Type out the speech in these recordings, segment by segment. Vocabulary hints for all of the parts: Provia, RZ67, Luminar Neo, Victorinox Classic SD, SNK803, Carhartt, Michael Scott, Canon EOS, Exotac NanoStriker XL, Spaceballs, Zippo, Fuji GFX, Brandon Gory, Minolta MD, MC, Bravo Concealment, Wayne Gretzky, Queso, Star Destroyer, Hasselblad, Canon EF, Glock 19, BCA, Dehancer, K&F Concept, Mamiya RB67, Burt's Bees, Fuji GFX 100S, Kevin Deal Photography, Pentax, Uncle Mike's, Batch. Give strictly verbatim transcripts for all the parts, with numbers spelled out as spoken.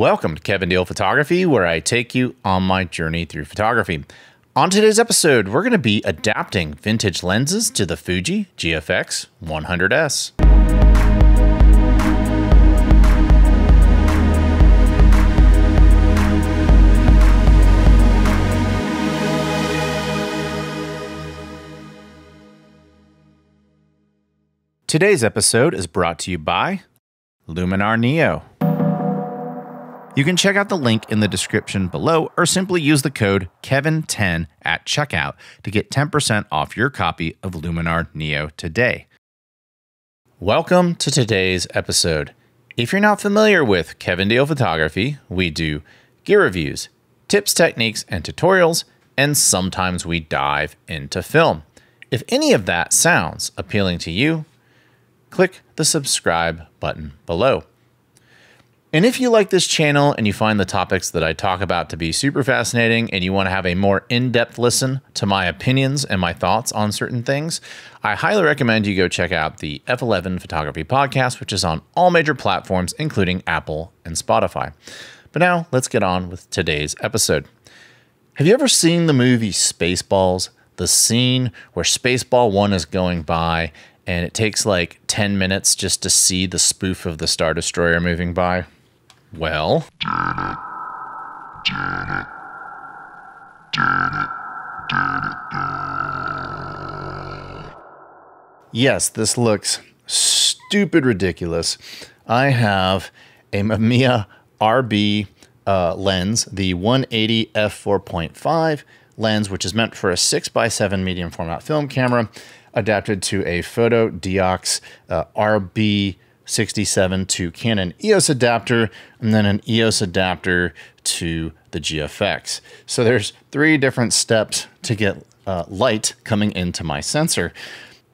Welcome to Kevin Deal Photography, where I take you on my journey through photography. On today's episode, we're going to be adapting vintage lenses to the Fuji G F X one hundred S. Today's episode is brought to you by Luminar Neo. You can check out the link in the description below or simply use the code Kevin ten at checkout to get ten percent off your copy of Luminar Neo today. Welcome to today's episode. If you're not familiar with Kevin Deal Photography, we do gear reviews, tips, techniques, and tutorials, and sometimes we dive into film. If any of that sounds appealing to you, click the subscribe button below. And if you like this channel and you find the topics that I talk about to be super fascinating and you want to have a more in-depth listen to my opinions and my thoughts on certain things, I highly recommend you go check out the F eleven Photography Podcast, which is on all major platforms, including Apple and Spotify. But now let's get on with today's episode. Have you ever seen the movie Spaceballs? The scene where Spaceball one is going by and it takes like ten minutes just to see the spoof of the Star Destroyer moving by? Well, yes, this looks stupid ridiculous. I have a Mamiya R B uh, lens, the one eighty f four point five lens, which is meant for a six by seven medium format film camera, adapted to a Fotodiox uh, R B sixty-seven to Canon E O S adapter, and then an E O S adapter to the G F X. So there's three different steps to get uh, light coming into my sensor.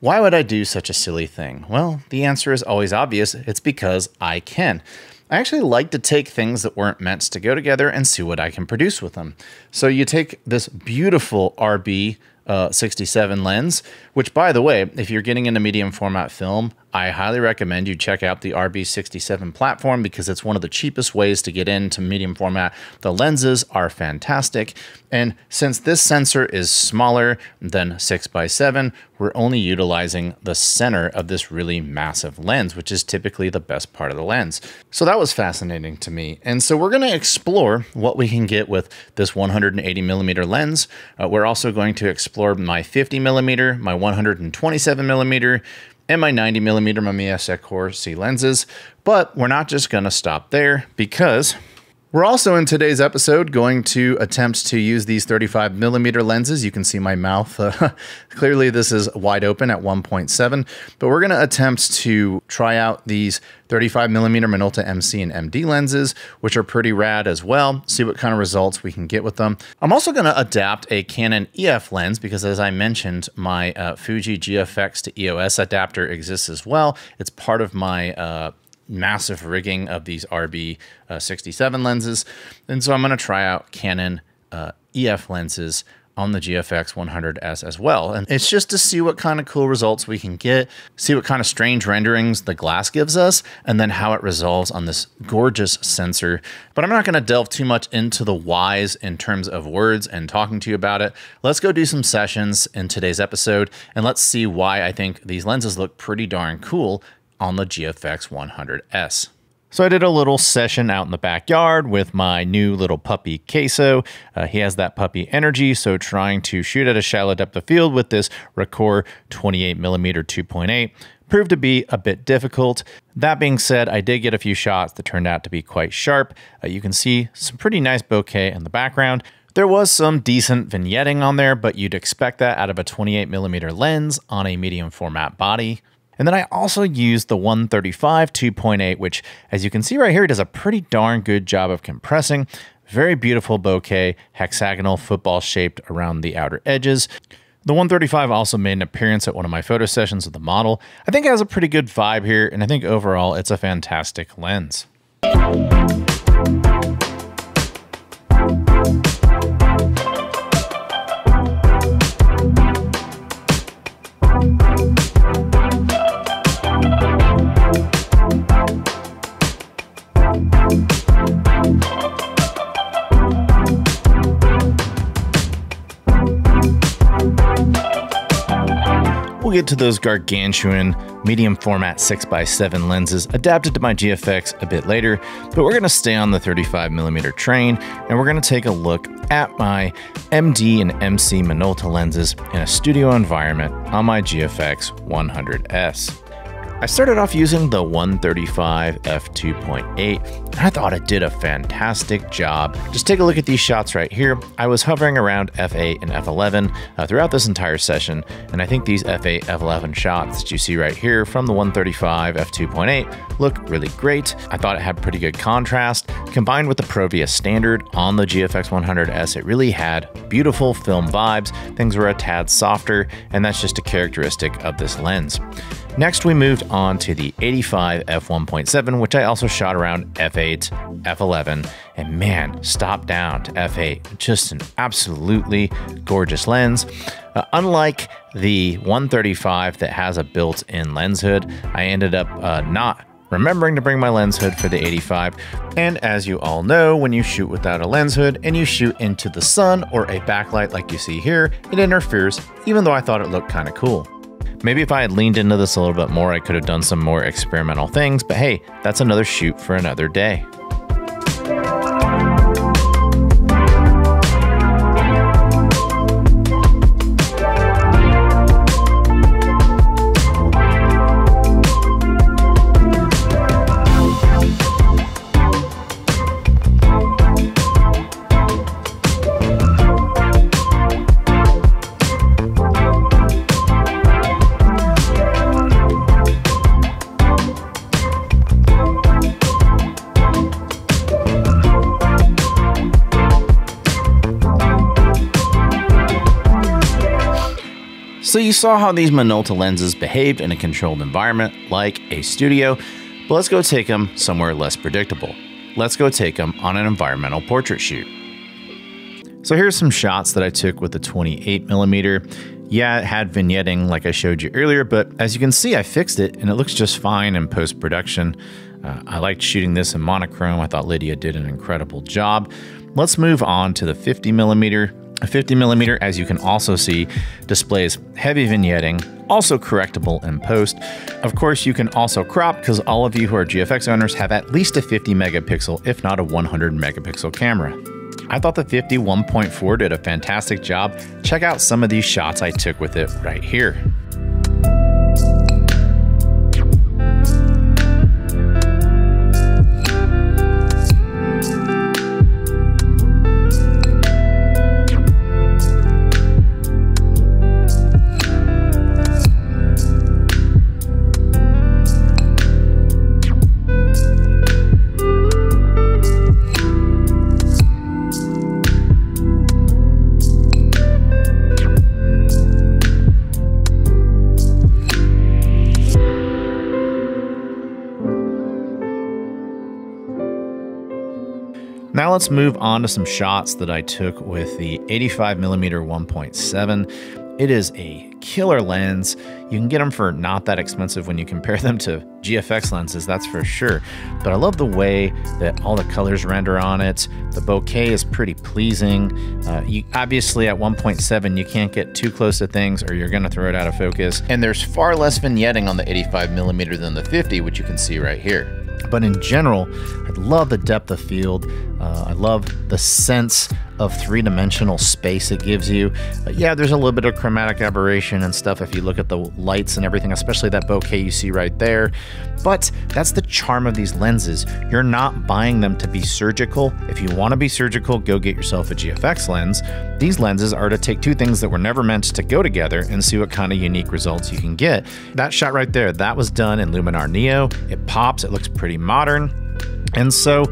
Why would I do such a silly thing? Well, the answer is always obvious. It's because I can. I actually like to take things that weren't meant to go together and see what I can produce with them. So you take this beautiful R B Uh, sixty-seven lens, which, by the way, if you're getting into medium format film, I highly recommend you check out the R B sixty-seven platform because it's one of the cheapest ways to get into medium format. The lenses are fantastic. And since this sensor is smaller than six by seven, we're only utilizing the center of this really massive lens, which is typically the best part of the lens. So that was fascinating to me. And so we're going to explore what we can get with this one hundred eighty millimeter lens. Uh, we're also going to explore my fifty millimeter, my one hundred twenty-seven millimeter, and my ninety millimeter Mamiya Sekor C lenses. But we're not just going to stop there, because we're also in today's episode going to attempt to use these thirty-five millimeter lenses. You can see my mouth. Uh, clearly, this is wide open at one point seven, but we're going to attempt to try out these thirty-five millimeter Minolta M C and M D lenses, which are pretty rad as well. See what kind of results we can get with them. I'm also going to adapt a Canon E F lens because, as I mentioned, my uh, Fuji G F X to E O S adapter exists as well. It's part of my uh, massive rigging of these R B sixty-seven lenses. And so I'm going to try out Canon uh, E F lenses on the G F X one hundred S as well. And it's just to see what kind of cool results we can get, see what kind of strange renderings the glass gives us, and then how it resolves on this gorgeous sensor. But I'm not gonna delve too much into the whys in terms of words and talking to you about it. Let's go do some sessions in today's episode, and let's see why I think these lenses look pretty darn cool on the G F X one hundred S. So I did a little session out in the backyard with my new little puppy, Queso. Uh, he has that puppy energy, so trying to shoot at a shallow depth of field with this Ricoh twenty-eight millimeter two point eight proved to be a bit difficult. That being said, I did get a few shots that turned out to be quite sharp. Uh, you can see some pretty nice bokeh in the background. There was some decent vignetting on there, but you'd expect that out of a twenty-eight millimeter lens on a medium format body. And then I also used the one thirty-five two point eight, which, as you can see right here, does a pretty darn good job of compressing. Very beautiful bokeh, hexagonal, football shaped around the outer edges. The one thirty-five also made an appearance at one of my photo sessions with the model. I think it has a pretty good vibe here, and I think overall it's a fantastic lens. Thank you. get to those gargantuan medium format six by seven lenses adapted to my G F X a bit later, but we're going to stay on the thirty-five millimeter train, and we're going to take a look at my M D and M C Minolta lenses in a studio environment on my G F X one hundred S. I started off using the one thirty-five f two point eight, and I thought it did a fantastic job. Just take a look at these shots right here. I was hovering around f eight and f eleven uh, throughout this entire session, and I think these f eight, f eleven shots that you see right here from the one thirty-five f two point eight look really great. I thought it had pretty good contrast. Combined with the Provia standard on the G F X one hundred S, it really had beautiful film vibes. Things were a tad softer, and that's just a characteristic of this lens. Next, we moved on to the eighty-five f one point seven, which I also shot around f eight, f eleven, and man, stop down to f eight. Just an absolutely gorgeous lens. Uh, unlike the one thirty-five that has a built-in lens hood, I ended up uh, not remembering to bring my lens hood for the eighty-five. And as you all know, when you shoot without a lens hood and you shoot into the sun or a backlight like you see here, it interferes, even though I thought it looked kind of cool. Maybe if I had leaned into this a little bit more, I could have done some more experimental things, but hey, that's another shoot for another day. So you saw how these Minolta lenses behaved in a controlled environment like a studio, but let's go take them somewhere less predictable. Let's go take them on an environmental portrait shoot. So here's some shots that I took with the twenty-eight millimeter. Yeah, it had vignetting like I showed you earlier, but as you can see, I fixed it and it looks just fine in post-production. Uh, I liked shooting this in monochrome. I thought Lydia did an incredible job. Let's move on to the fifty millimeter. A fifty millimeter, as you can also see, displays heavy vignetting, also correctable in post. Of course, you can also crop, because all of you who are G F X owners have at least a fifty megapixel, if not a one hundred megapixel camera. I thought the fifty one point four did a fantastic job. Check out some of these shots I took with it right here. Now let's move on to some shots that I took with the eighty-five millimeter one point seven. It is a killer lens. You can get them for not that expensive when you compare them to G F X lenses, that's for sure. But I love the way that all the colors render on it. The bokeh is pretty pleasing. Uh, you, obviously at one point seven, you can't get too close to things or you're gonna throw it out of focus. And there's far less vignetting on the eighty-five millimeter than the fifty, which you can see right here. But in general, I love the depth of field. Uh, I love the sense of three-dimensional space it gives you. Uh, yeah, there's a little bit of chromatic aberration and stuff if you look at the lights and everything, especially that bokeh you see right there. But that's the charm of these lenses. You're not buying them to be surgical. If you want to be surgical, go get yourself a G F X lens. These lenses are to take two things that were never meant to go together and see what kind of unique results you can get. That shot right there, that was done in Luminar Neo. It pops, it looks pretty modern. And so,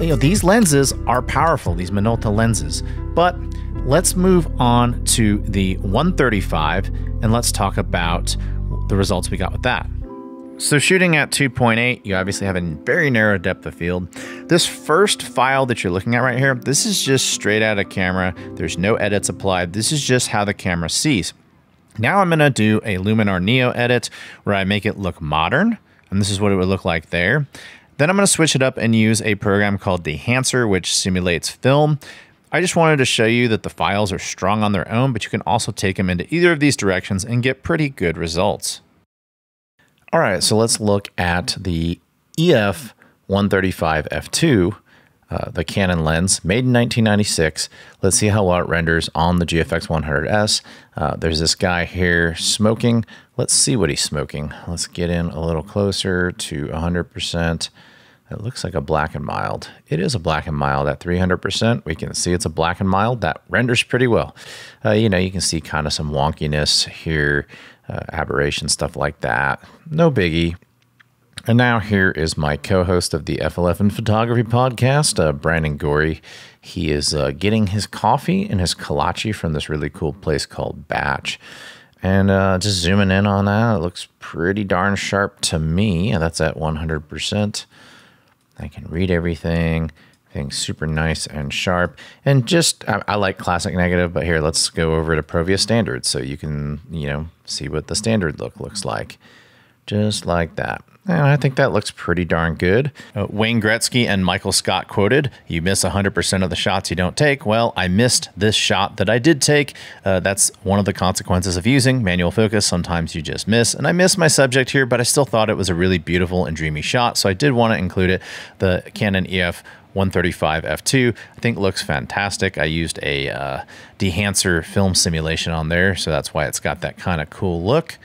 you know, these lenses are powerful, these Minolta lenses. But let's move on to the one thirty-five and let's talk about the results we got with that. So shooting at two point eight, you obviously have a very narrow depth of field. This first file that you're looking at right here, this is just straight out of camera. There's no edits applied. This is just how the camera sees. Now I'm gonna do a Luminar Neo edit where I make it look modern. And this is what it would look like there. Then I'm gonna switch it up and use a program called Dehancer, which simulates film. I just wanted to show you that the files are strong on their own, but you can also take them into either of these directions and get pretty good results. All right, so let's look at the E F one thirty-five f two, uh, the Canon lens, made in nineteen ninety-six. Let's see how well it renders on the G F X one hundred S. Uh, there's this guy here smoking. Let's see what he's smoking. Let's get in a little closer to one hundred percent. It looks like a black and mild. It is a black and mild at three hundred percent. We can see it's a black and mild. That renders pretty well. Uh, you know, you can see kind of some wonkiness here, uh, aberration, stuff like that. No biggie. And now here is my co-host of the F eleven Photography Podcast, uh, Brandon Gory. He is uh, getting his coffee and his kolache from this really cool place called Batch. And uh, just zooming in on that, it looks pretty darn sharp to me. And that's at one hundred percent. I can read everything. Everything's super nice and sharp. And just, I, I like classic negative, but here, let's go over to Provia standards so you can, you know, see what the standard look looks like. Just like that. And I think that looks pretty darn good. Uh, Wayne Gretzky and Michael Scott quoted, "You miss one hundred percent of the shots you don't take." Well, I missed this shot that I did take. Uh, that's one of the consequences of using manual focus. Sometimes you just miss. And I missed my subject here, but I still thought it was a really beautiful and dreamy shot. So I did want to include it. The Canon E F one thirty-five f two, I think looks fantastic. I used a uh, Dehancer film simulation on there. So that's why it's got that kind of cool look.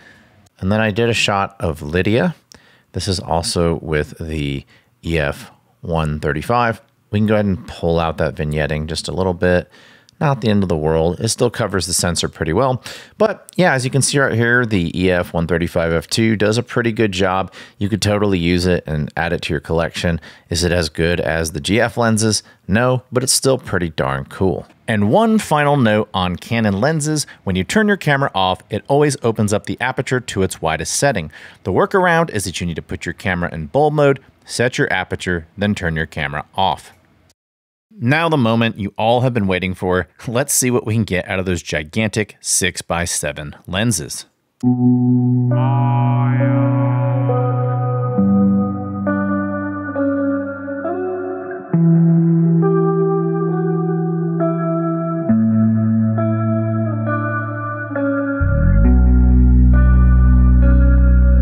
And then I did a shot of Lydia. This is also with the E F one thirty-five. We can go ahead and pull out that vignetting just a little bit. Not the end of the world. It still covers the sensor pretty well. But yeah, as you can see right here, the E F one thirty-five f two does a pretty good job. You could totally use it and add it to your collection. Is it as good as the G F lenses? No, but it's still pretty darn cool. And one final note on Canon lenses, when you turn your camera off, it always opens up the aperture to its widest setting. The workaround is that you need to put your camera in bulb mode, set your aperture, then turn your camera off. Now the moment you all have been waiting for. Let's see what we can get out of those gigantic six by seven lenses.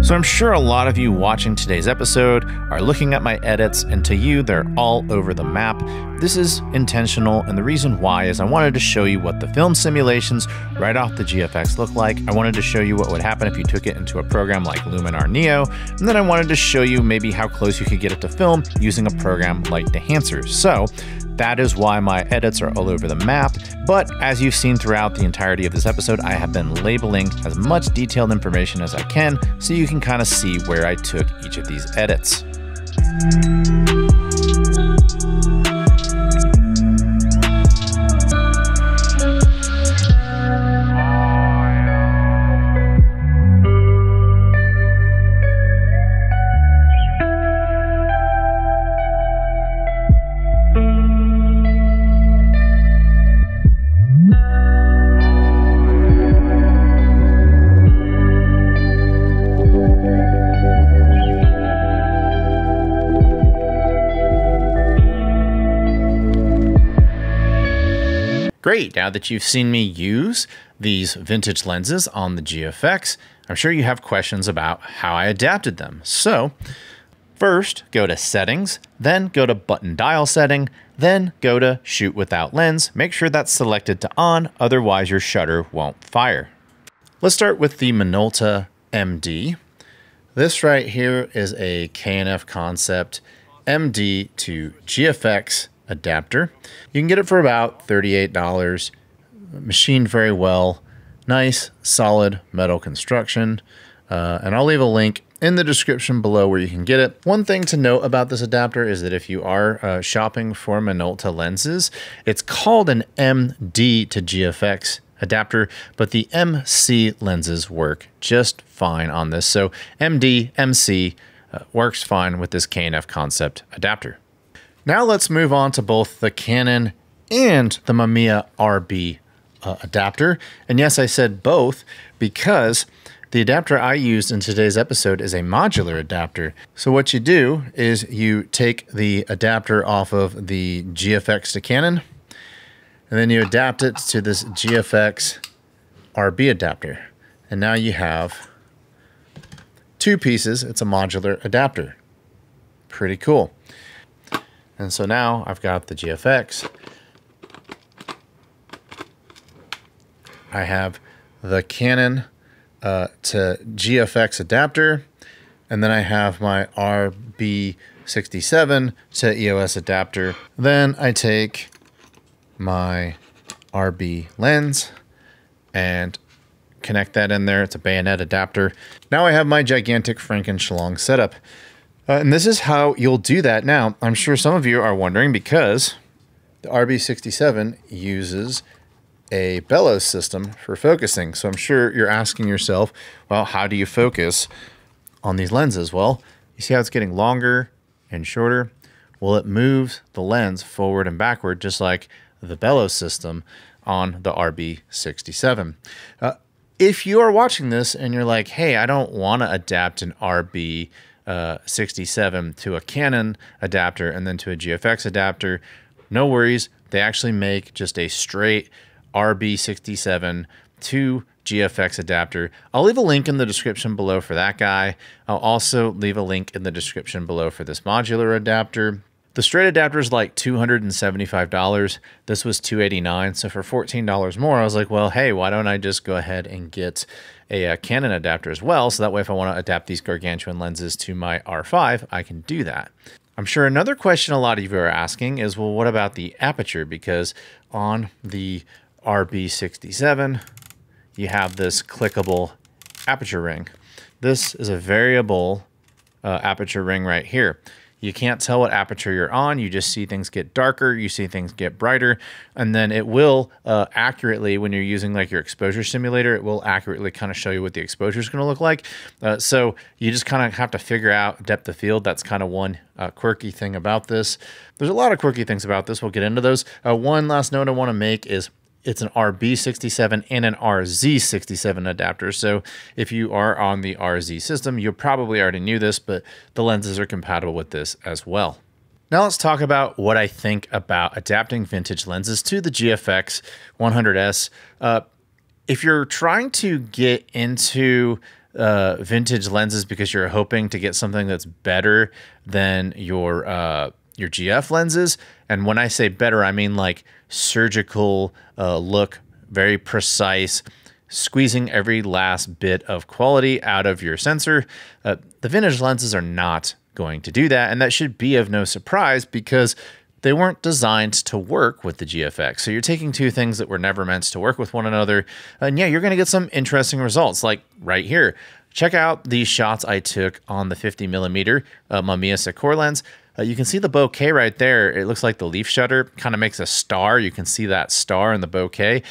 So I'm sure a lot of you watching today's episode are looking at my edits, and to you, they're all over the map. This is intentional, and the reason why is I wanted to show you what the film simulations right off the G F X look like. I wanted to show you what would happen if you took it into a program like Luminar Neo, and then I wanted to show you maybe how close you could get it to film using a program like Dehancer. So that is why my edits are all over the map. But as you've seen throughout the entirety of this episode, I have been labeling as much detailed information as I can so you can kind of see where I took each of these edits. Great, now that you've seen me use these vintage lenses on the G F X, I'm sure you have questions about how I adapted them. So first, go to settings, then go to button dial setting, then go to shoot without lens. Make sure that's selected to on, otherwise your shutter won't fire. Let's start with the Minolta M D. This right here is a K and F Concept M D to G F X adapter. You can get it for about thirty-eight dollars. Machined very well. Nice, solid metal construction. Uh, and I'll leave a link in the description below where you can get it. One thing to note about this adapter is that if you are uh, shopping for Minolta lenses, it's called an M D to G F X adapter, but the M C lenses work just fine on this. So M D, M C uh, works fine with this K and F Concept adapter. Now let's move on to both the Canon and the Mamiya R B uh, adapter. And yes, I said both because the adapter I used in today's episode is a modular adapter. So what you do is you take the adapter off of the G F X to Canon, and then you adapt it to this G F X R B adapter. And now you have two pieces. It's a modular adapter. Pretty cool. And so now I've got the G F X. I have the Canon uh, to G F X adapter, and then I have my R B sixty-seven to E O S adapter. Then I take my R B lens and connect that in there. It's a bayonet adapter. Now I have my gigantic Franken-Shalong setup. Uh, and this is how you'll do that. Now, I'm sure some of you are wondering, because the R B sixty-seven uses a bellows system for focusing. So I'm sure you're asking yourself, well, how do you focus on these lenses? Well, you see how it's getting longer and shorter? Well, it moves the lens forward and backward, just like the bellows system on the R B sixty-seven. Uh, if you are watching this and you're like, hey, I don't want to adapt an R B sixty-seven to a Canon adapter and then to a G F X adapter, no worries. They actually make just a straight R B sixty-seven to G F X adapter. I'll leave a link in the description below for that guy. I'll also leave a link in the description below for this modular adapter. The straight adapter is like two hundred seventy-five dollars. This was two hundred eighty-nine dollars. So for fourteen dollars more, I was like, well, hey, why don't I just go ahead and get a, a Canon adapter as well? So that way, if I want to adapt these gargantuan lenses to my R five, I can do that. I'm sure another question a lot of you are asking is, well, what about the aperture? Because on the R B sixty-seven, you have this clickable aperture ring. This is a variable uh, aperture ring right here. You can't tell what aperture you're on. You just see things get darker. You see things get brighter. And then it will uh, accurately, when you're using like your exposure simulator, it will accurately kind of show you what the exposure is going to look like. Uh, so you just kind of have to figure out depth of field. That's kind of one uh, quirky thing about this. There's a lot of quirky things about this. We'll get into those. Uh, one last note I want to make is it's an R B sixty-seven and an R Z sixty-seven adapter. So if you are on the R Z system, you probably already knew this, but the lenses are compatible with this as well. Now let's talk about what I think about adapting vintage lenses to the G F X one hundred S. Uh, if you're trying to get into uh, vintage lenses because you're hoping to get something that's better than your uh, your G F lenses, and when I say better, I mean like surgical uh, look, very precise, squeezing every last bit of quality out of your sensor, uh, the vintage lenses are not going to do that, and that should be of no surprise because they weren't designed to work with the G F X. So you're taking two things that were never meant to work with one another, and yeah, you're going to get some interesting results, like right here. Check out these shots I took on the fifty millimeter uh, Mamiya Sekor lens. Uh, you can see the bokeh right there. It looks like the leaf shutter kind of makes a star. You can see that star in the bokeh.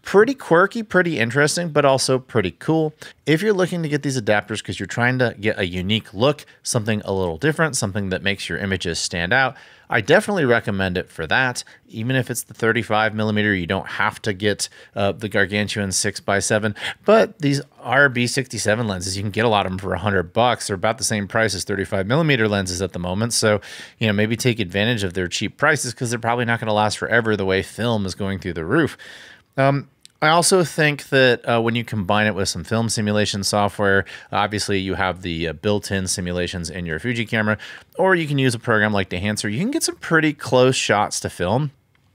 Pretty quirky, pretty interesting, but also pretty cool. If you're looking to get these adapters because you're trying to get a unique look, something a little different, something that makes your images stand out, I definitely recommend it for that. Even if it's the thirty-five millimeter, you don't have to get uh, the gargantuan six by seven, but these R B sixty-seven lenses, you can get a lot of them for a hundred bucks. They're about the same price as thirty-five millimeter lenses at the moment. So, you know, maybe take advantage of their cheap prices because they're probably not going to last forever the way film is going through the roof. Um, I also think that uh, when you combine it with some film simulation software, obviously you have the uh, built-in simulations in your Fuji camera, or you can use a program like Dehancer. You can get some pretty close shots to film.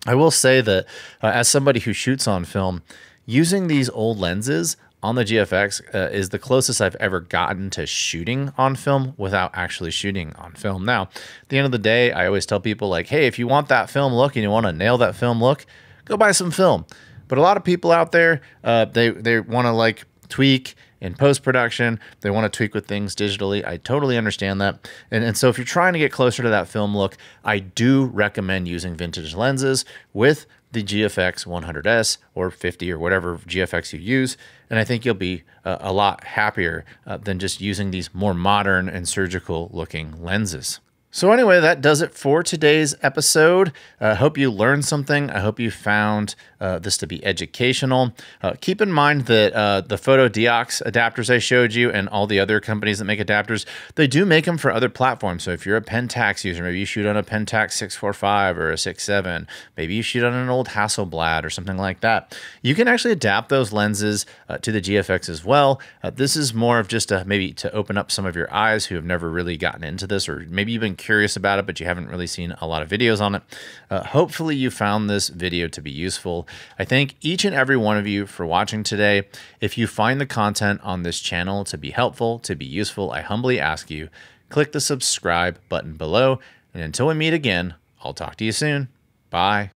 I will say that uh, as somebody who shoots on film, using these old lenses on the G F X uh, is the closest I've ever gotten to shooting on film without actually shooting on film. Now, at the end of the day, I always tell people like, hey, if you want that film look and you want to nail that film look, go buy some film. But a lot of people out there, uh, they, they want to like tweak in post-production. They want to tweak with things digitally. I totally understand that. And, and so if you're trying to get closer to that film look, I do recommend using vintage lenses with the G F X one hundred S or fifty or whatever G F X you use. And I think you'll be uh, a lot happier uh, than just using these more modern and surgical looking lenses. So anyway, that does it for today's episode. I uh, hope you learned something. I hope you found uh, this to be educational. Uh, keep in mind that uh, the Fotodiox adapters I showed you and all the other companies that make adapters, they do make them for other platforms. So if you're a Pentax user, maybe you shoot on a Pentax six forty-five or a six seven, maybe you shoot on an old Hasselblad or something like that. You can actually adapt those lenses uh, to the G F X as well. Uh, this is more of just a, maybe to open up some of your eyes who have never really gotten into this, or maybe you've been curious about it, but you haven't really seen a lot of videos on it. Uh, hopefully you found this video to be useful. I thank each and every one of you for watching today. If you find the content on this channel to be helpful, to be useful, I humbly ask you, click the subscribe button below. And until we meet again, I'll talk to you soon. Bye.